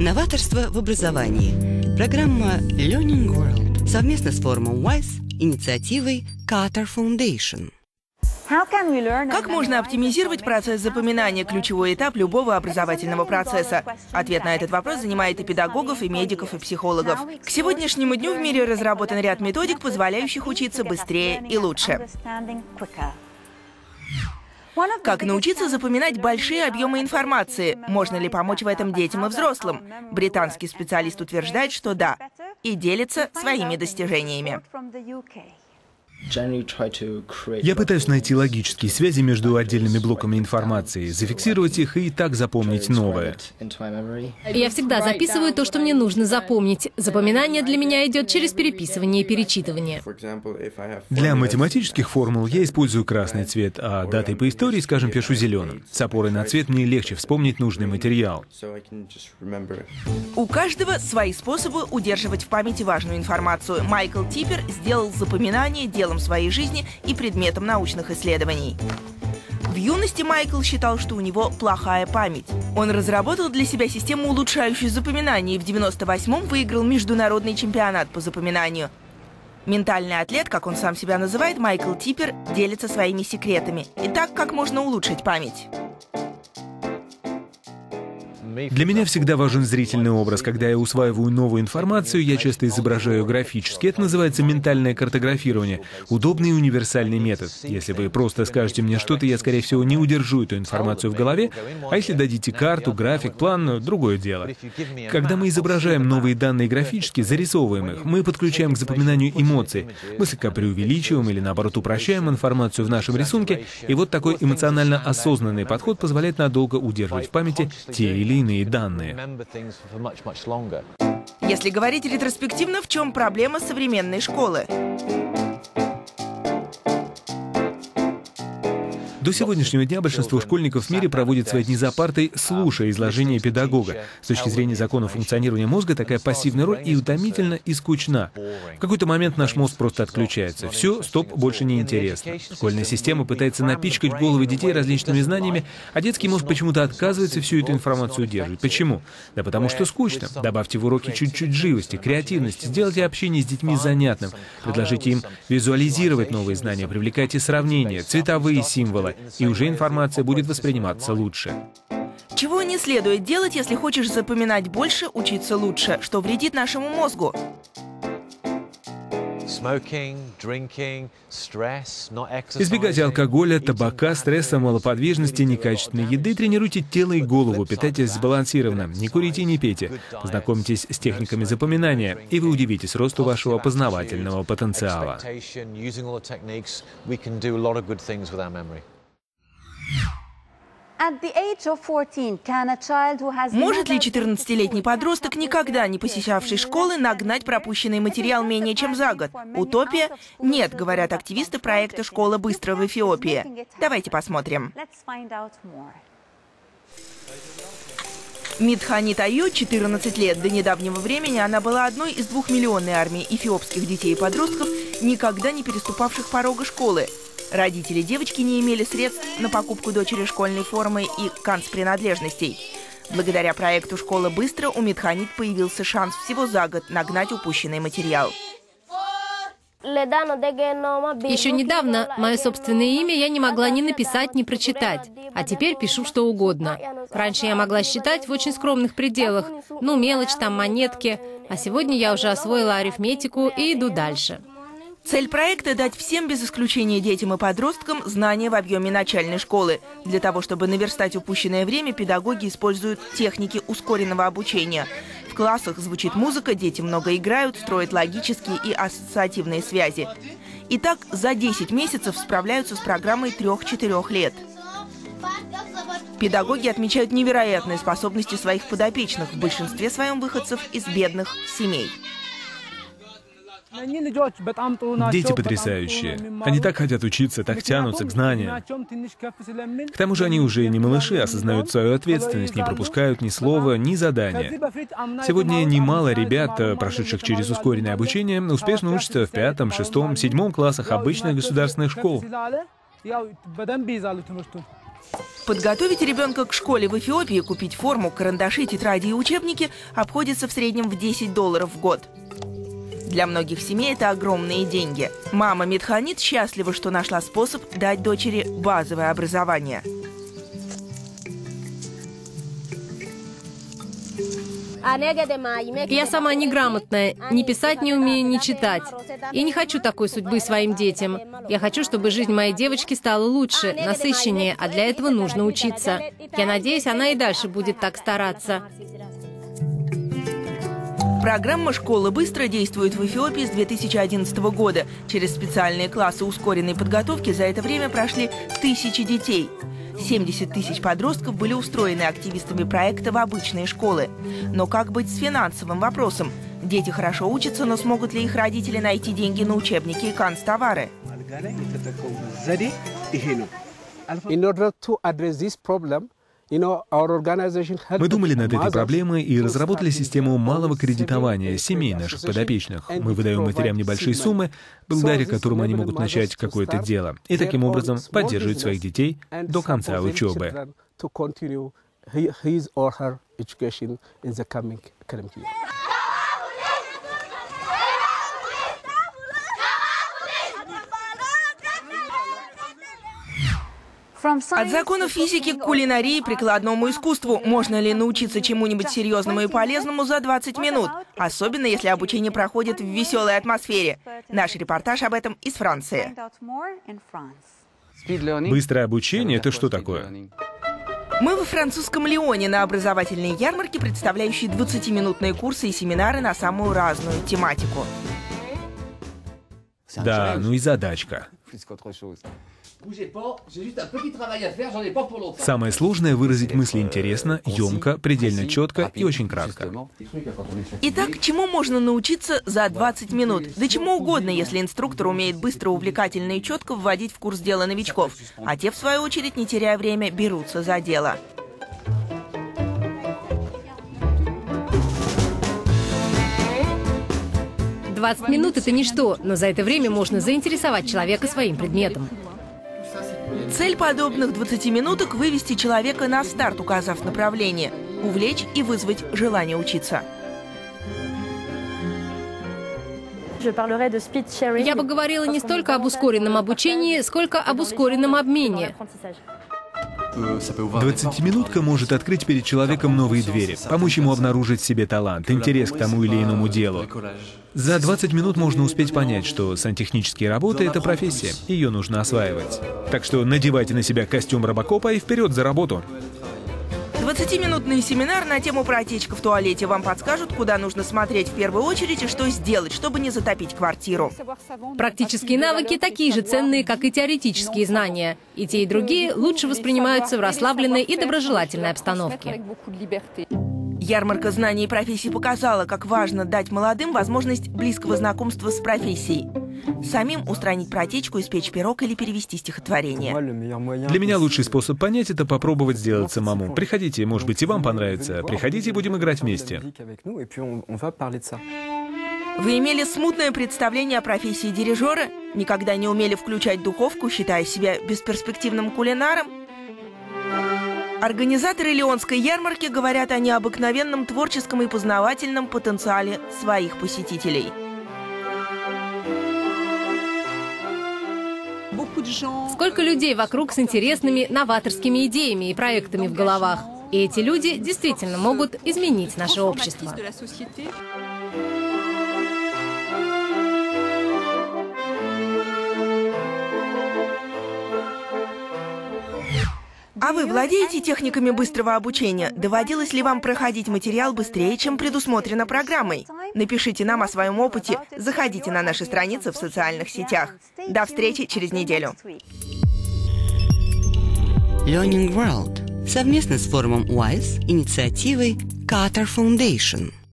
Новаторство в образовании. Программа Learning World совместно с форумом WISE, инициативой Qatar Foundation. Как можно оптимизировать процесс запоминания, ключевой этап любого образовательного процесса? Ответ на этот вопрос занимает и педагогов, и медиков, и психологов. К сегодняшнему дню в мире разработан ряд методик, позволяющих учиться быстрее и лучше. Как научиться запоминать большие объемы информации? Можно ли помочь в этом детям и взрослым? Британский специалист утверждает, что да, и делится своими достижениями. Я пытаюсь найти логические связи между отдельными блоками информации, зафиксировать их и так запомнить новое. Я всегда записываю то, что мне нужно запомнить. Запоминание для меня идет через переписывание и перечитывание. Для математических формул я использую красный цвет, а даты по истории, скажем, пишу зеленым. С опорой на цвет мне легче вспомнить нужный материал. У каждого свои способы удерживать в памяти важную информацию. Майкл Типпер сделал запоминание делом своей жизни и предметом научных исследований. В юности Майкл считал, что у него плохая память. Он разработал для себя систему, улучшающую запоминание, и в 1998-м выиграл международный чемпионат по запоминанию. Ментальный атлет, как он сам себя называет, Майкл Типпер делится своими секретами. Итак, как можно улучшить память? Для меня всегда важен зрительный образ. Когда я усваиваю новую информацию, я часто изображаю графически. Это называется ментальное картографирование. Удобный и универсальный метод. Если вы просто скажете мне что-то, я, скорее всего, не удержу эту информацию в голове. А если дадите карту, график, план — другое дело. Когда мы изображаем новые данные графически, зарисовываем их, мы подключаем к запоминанию эмоции. Мы слегка преувеличиваем или, наоборот, упрощаем информацию в нашем рисунке. И вот такой эмоционально осознанный подход позволяет надолго удерживать в памяти те или иные данные. Если говорить ретроспективно, в чем проблема современной школы? До сегодняшнего дня большинство школьников в мире проводит свои дни за партой, слушая изложение педагога. С точки зрения закона функционирования мозга, такая пассивная роль и утомительна, и скучна. В какой-то момент наш мозг просто отключается. Все, стоп, больше не интересно. Школьная система пытается напичкать головы детей различными знаниями, а детский мозг почему-то отказывается всю эту информацию удерживать. Почему? Да потому что скучно. Добавьте в уроки чуть-чуть живости, креативности, сделайте общение с детьми занятным, предложите им визуализировать новые знания, привлекайте сравнения, цветовые символы. И уже информация будет восприниматься лучше. Чего не следует делать, если хочешь запоминать больше, учиться лучше, что вредит нашему мозгу? Избегайте алкоголя, табака, стресса, малоподвижности, некачественной еды. Тренируйте тело и голову, питайтесь сбалансированно, не курите, не пейте. Познакомьтесь с техниками запоминания, и вы удивитесь росту вашего познавательного потенциала. Может ли 14-летний подросток, никогда не посещавший школы, нагнать пропущенный материал менее чем за год? Утопия? Нет, говорят активисты проекта «Школа быстро» в Эфиопии. Давайте посмотрим. Митхани Тайо, 14 лет. До недавнего времени она была одной из 2-миллионной армии эфиопских детей и подростков, никогда не переступавших порога школы. Родители девочки не имели средств на покупку дочери школьной формы и канцпринадлежностей. Благодаря проекту «Школа быстро» у Митхани появился шанс всего за год нагнать упущенный материал. Еще недавно мое собственное имя я не могла ни написать, ни прочитать, а теперь пишу что угодно. Раньше я могла считать в очень скромных пределах, ну мелочь, там монетки, а сегодня я уже освоила арифметику и иду дальше. Цель проекта – дать всем, без исключения детям и подросткам, знания в объеме начальной школы. Для того, чтобы наверстать упущенное время, педагоги используют техники ускоренного обучения. В классах звучит музыка, дети много играют, строят логические и ассоциативные связи. И так за 10 месяцев справляются с программой 3-4 лет. Педагоги отмечают невероятные способности своих подопечных, в большинстве своем выходцев из бедных семей. Дети потрясающие. Они так хотят учиться, так тянутся к знаниям. К тому же они уже не малыши, осознают свою ответственность, не пропускают ни слова, ни задания. Сегодня немало ребят, прошедших через ускоренное обучение, успешно учатся в 5, 6, 7 классах обычных государственных школ. Подготовить ребенка к школе в Эфиопии, купить форму, карандаши, тетради и учебники обходится в среднем в $10 в год. Для многих семей это огромные деньги. Мама Митхани счастлива, что нашла способ дать дочери базовое образование. Я сама неграмотная, ни писать не умею, ни читать. Я не хочу такой судьбы своим детям. Я хочу, чтобы жизнь моей девочки стала лучше, насыщеннее, а для этого нужно учиться. Я надеюсь, она и дальше будет так стараться. Программа «Школа быстро» действует в Эфиопии с 2011 года. Через специальные классы ускоренной подготовки за это время прошли тысячи детей. 70 тысяч подростков были устроены активистами проекта в обычные школы. Но как быть с финансовым вопросом? Дети хорошо учатся, но смогут ли их родители найти деньги на учебники и канцтовары? Мы думали над этой проблемой и разработали систему малого кредитования семей наших подопечных. Мы выдаем матерям небольшие суммы, благодаря которым они могут начать какое-то дело, и таким образом поддерживать своих детей до конца учебы. От законов физики к кулинарии, прикладному искусству. Можно ли научиться чему-нибудь серьезному и полезному за 20 минут? Особенно, если обучение проходит в веселой атмосфере. Наш репортаж об этом из Франции. Быстрое обучение – это что такое? Мы во французском Лионе на образовательной ярмарке, представляющей 20-минутные курсы и семинары на самую разную тематику. Да, ну и задачка. Самое сложное — выразить мысли интересно, емко, предельно четко и очень кратко. Итак, чему можно научиться за 20 минут? Да чему угодно, если инструктор умеет быстро, увлекательно и четко вводить в курс дела новичков, а те, в свою очередь, не теряя время, берутся за дело. «20 минут — это ничто, но за это время можно заинтересовать человека своим предметом». Цель подобных 20 минуток – вывести человека на старт, указав направление, увлечь и вызвать желание учиться. Я бы говорила не столько об ускоренном обучении, сколько об ускоренном обмене. 20-минутка может открыть перед человеком новые двери, помочь ему обнаружить в себе талант, интерес к тому или иному делу. За 20 минут можно успеть понять, что сантехнические работы — это профессия, ее нужно осваивать. Так что надевайте на себя костюм робокопа и вперед за работу! 20-минутный семинар на тему «Протечка в туалете». Вам подскажут, куда нужно смотреть в первую очередь и что сделать, чтобы не затопить квартиру. Практические навыки такие же ценные, как и теоретические знания. И те, и другие лучше воспринимаются в расслабленной и доброжелательной обстановке. Ярмарка знаний и профессий показала, как важно дать молодым возможность близкого знакомства с профессией. Самим устранить протечку, испечь пирог или перевести стихотворение. Для меня лучший способ понять — это попробовать сделать самому. Приходите, может быть, и вам понравится. Приходите, будем играть вместе. Вы имели смутное представление о профессии дирижера? Никогда не умели включать духовку, считая себя бесперспективным кулинаром? Организаторы Лионской ярмарки говорят о необыкновенном творческом и познавательном потенциале своих посетителей. Сколько людей вокруг с интересными новаторскими идеями и проектами в головах. И эти люди действительно могут изменить наше общество. А вы владеете техниками быстрого обучения? Доводилось ли вам проходить материал быстрее, чем предусмотрено программой? Напишите нам о своем опыте, заходите на наши страницы в социальных сетях. До встречи через неделю. Learning World совместно с форумом WISE, инициативой Qatar Foundation.